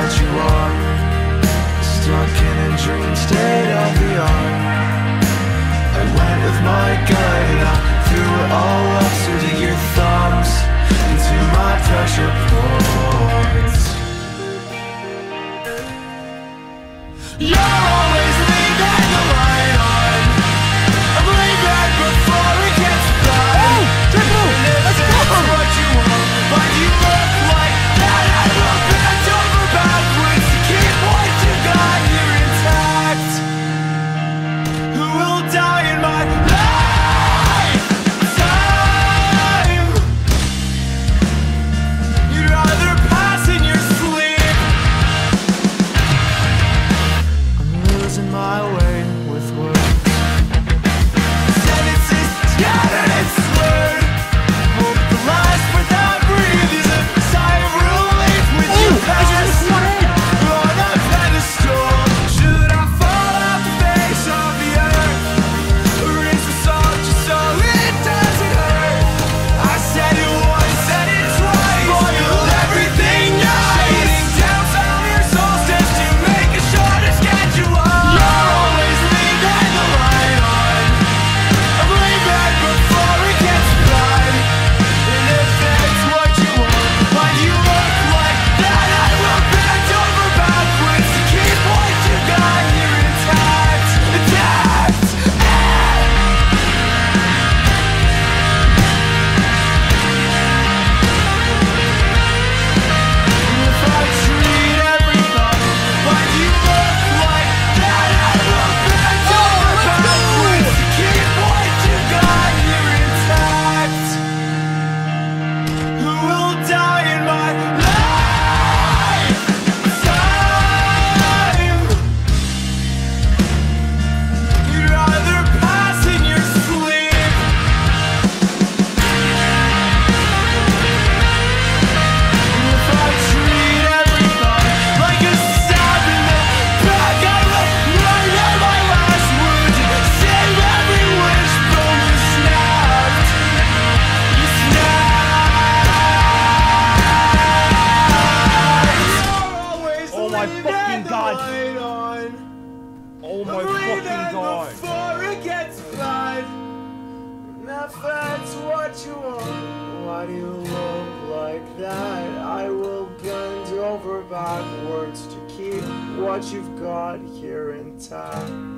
that you are, stuck in a dream state of the art. I went with my gut and I threw it all up into your thumbs, into my pressure points. You're always leaving the light on. I'm laid back before it gets dark. Oh, let's go! That's what you want, but you look like that. I look bent over backwards to keep what you got here intact. Who will die in my lifetime? You'd rather pass in your sleep. I'm losing my way with words. Sentences scattered and slurred. Hope the last breath I breathe is a sigh of relief with you past. On a pedestal, should I fall off the face of the earth? Or is this all just so it doesn't hurt? I said it once, said it twice. Boil everything nice. Shading down some of your solstice to make a shorter schedule. You're always leaving the light on. I'm laid back before it gets blind. And if that's what you want, why do you look like that? I look bent over backwards to keep what you got here intact. Intact. If I treat everybody, why do you look like that? I look bent over backwards to keep what you got here intact. Who will die in my lifetime? You'd rather pass in your sleep. If I treat everybody like a stab in the back, I will write out my last words and save every wishbone you snapped. You snapped. Oh my fucking god. Oh my fucking god. Before it gets blind. And if that's what you want, why do you look like that? I will bend over backwards to keep what you've got here intact.